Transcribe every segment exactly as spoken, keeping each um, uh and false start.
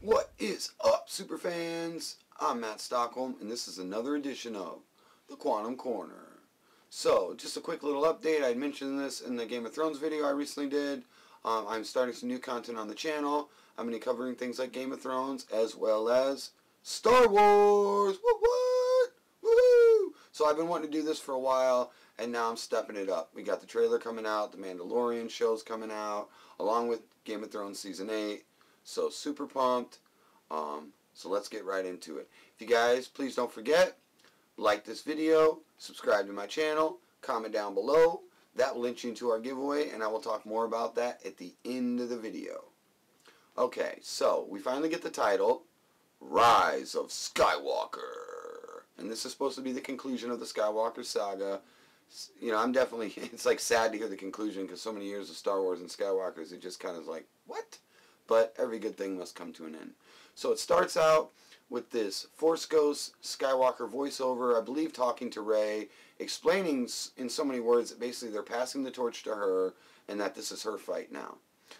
What is up, super fans? I'm Matt Stockholm, and this is another edition of The Quantum Corner. So, just a quick little update. I had mentioned this in the Game of Thrones video I recently did. Um, I'm starting some new content on the channel. I'm going to be covering things like Game of Thrones as well as Star Wars. What what? Woo! So I've been wanting to do this for a while, and now I'm stepping it up. We got the trailer coming out, the Mandalorian show's coming out, along with Game of Thrones Season eight. So super pumped, um, so let's get right into it. If you guys, please don't forget, like this video, subscribe to my channel, comment down below. That will link you into our giveaway, and I will talk more about that at the end of the video. Okay, so we finally get the title, Rise of Skywalker. And this is supposed to be the conclusion of the Skywalker saga. You know, I'm definitely, it's like sad to hear the conclusion because so many years of Star Wars and Skywalkers, it just kind of is like, what? But every good thing must come to an end. So it starts out with this Force Ghost Skywalker voiceover, I believe talking to Rey, explaining in so many words that basically they're passing the torch to her and that this is her fight now.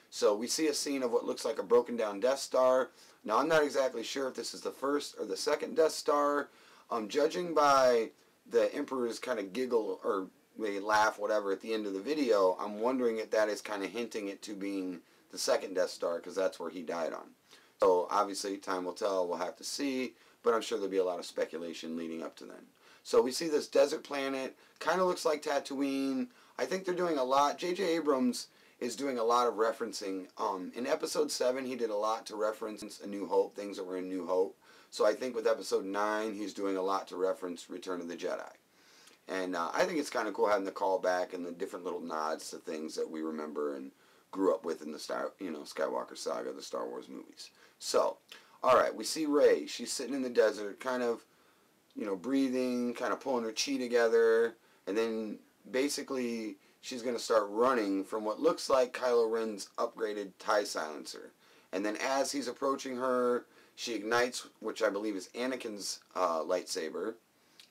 So we see a scene of what looks like a broken down Death Star. Now I'm not exactly sure if this is the first or the second Death Star. Um, judging by the Emperor's kind of giggle or they laugh, whatever, at the end of the video, I'm wondering if that is kind of hinting it to being the second Death Star, because that's where he died on. So obviously time will tell, we'll have to see, but I'm sure there'll be a lot of speculation leading up to then. So we see this desert planet, kind of looks like Tatooine. I think they're doing a lot, J J Abrams is doing a lot of referencing. Um, in episode seven he did a lot to reference A New Hope, things that were in New Hope. So I think with episode nine he's doing a lot to reference Return of the Jedi. And uh, I think it's kind of cool having the callback and the different little nods to things that we remember and grew up with in the Star, you know, Skywalker saga, the Star Wars movies. So, alright, we see Rey. She's sitting in the desert, kind of, you know, breathing, kind of pulling her chi together, and then basically she's going to start running from what looks like Kylo Ren's upgraded TIE silencer. And then as he's approaching her, she ignites, which I believe is Anakin's uh, lightsaber,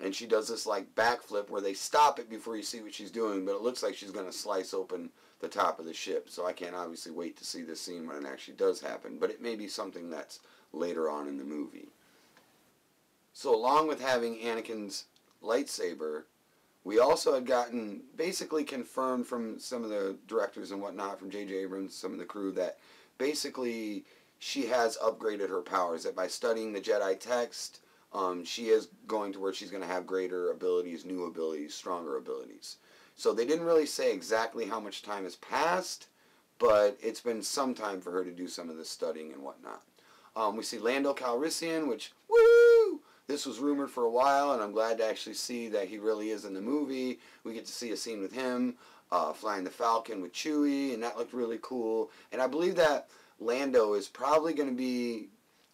and she does this, like, backflip where they stop it before you see what she's doing, but it looks like she's going to slice open the top of the ship. So I can't obviously wait to see this scene when it actually does happen, but it may be something that's later on in the movie. So along with having Anakin's lightsaber, we also had gotten basically confirmed from some of the directors and whatnot, from J J Abrams, some of the crew, that basically she has upgraded her powers, that by studying the Jedi text, Um, she is going to where she's going to have greater abilities, new abilities, stronger abilities. So they didn't really say exactly how much time has passed, but it's been some time for her to do some of this studying and whatnot. Um, we see Lando Calrissian, which, woo! This was rumored for a while, and I'm glad to actually see that he really is in the movie. We get to see a scene with him uh, flying the Falcon with Chewie, and that looked really cool. And I believe that Lando is probably going to be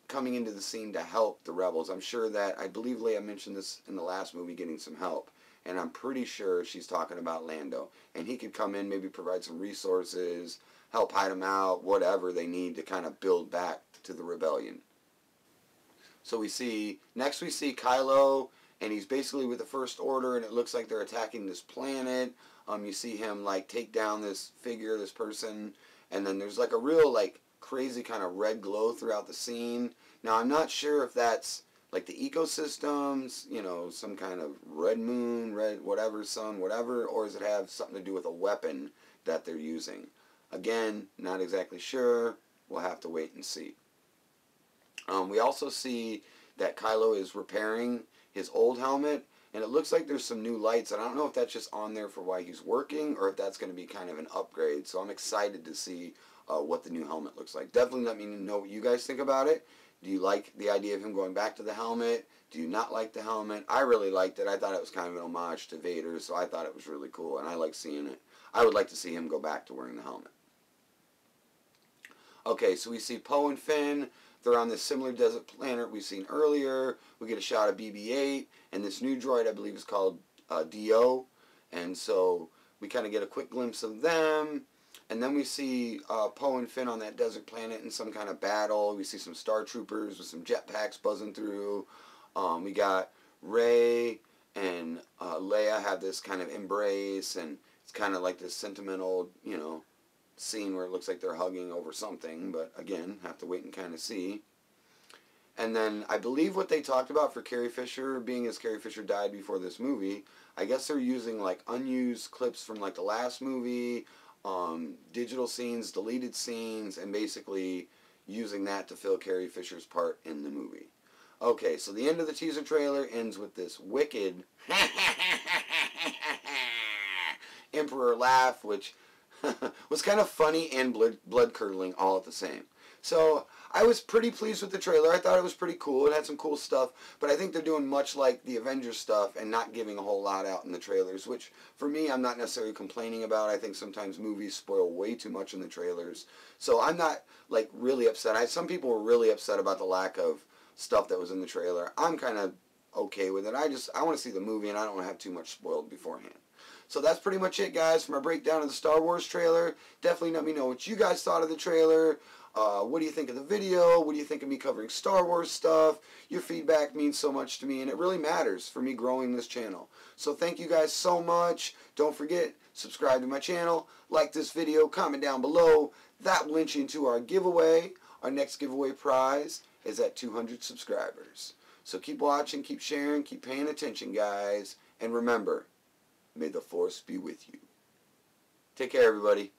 coming into the scene to help the rebels. I'm sure that, I believe Leia mentioned this in the last movie, getting some help, and I'm pretty sure she's talking about Lando, and he could come in, maybe provide some resources, help hide them out, whatever they need to kind of build back to the rebellion. So we see, next we see Kylo, and he's basically with the First Order, and it looks like they're attacking this planet. Um, you see him like take down this figure, this person, and then there's like a real like crazy kind of red glow throughout the scene. Now I'm not sure if that's like the ecosystems, you know, some kind of red moon, red whatever, sun, whatever, or does it have something to do with a weapon that they're using? Again, not exactly sure. We'll have to wait and see. Um, we also see that Kylo is repairing his old helmet, and it looks like there's some new lights, and I don't know if that's just on there for why he's working or if that's going to be kind of an upgrade. So I'm excited to see Uh, what the new helmet looks like. Definitely let me know what you guys think about it. Do you like the idea of him going back to the helmet? Do you not like the helmet? I really liked it. I thought it was kind of an homage to Vader, so I thought it was really cool, and I like seeing it. I would like to see him go back to wearing the helmet. Okay, so we see Poe and Finn. They're on this similar desert planet we've seen earlier. We get a shot of B B eight, and this new droid I believe is called uh, Do, and so we kind of get a quick glimpse of them. And then we see uh, Poe and Finn on that desert planet in some kind of battle. We see some Star Troopers with some jetpacks buzzing through. Um, we got Rey and uh, Leia have this kind of embrace, and it's kind of like this sentimental, you know, scene where it looks like they're hugging over something. But again, have to wait and kind of see. And then I believe what they talked about for Carrie Fisher, being as Carrie Fisher died before this movie, I guess they're using like unused clips from like the last movie, um, digital scenes, deleted scenes, and basically using that to fill Carrie Fisher's part in the movie. Okay, so the end of the teaser trailer ends with this wicked Emperor laugh, which was kind of funny and blood, blood curdling all at the same. So I was pretty pleased with the trailer. I thought it was pretty cool. It had some cool stuff, but I think they're doing much like the Avengers stuff and not giving a whole lot out in the trailers, which for me I'm not necessarily complaining about. I think sometimes movies spoil way too much in the trailers. So I'm not like really upset. I, some people were really upset about the lack of stuff that was in the trailer. I'm kind of okay with it. I just I want to see the movie and I don't want to have too much spoiled beforehand. So that's pretty much it, guys, for my breakdown of the Star Wars trailer. Definitely let me know what you guys thought of the trailer. Uh, what do you think of the video? What do you think of me covering Star Wars stuff? Your feedback means so much to me, and it really matters for me growing this channel. So thank you guys so much. Don't forget, subscribe to my channel, like this video, comment down below. That will link you into our giveaway. Our next giveaway prize is at two hundred subscribers. So keep watching, keep sharing, keep paying attention, guys. And remember, may the Force be with you. Take care, everybody.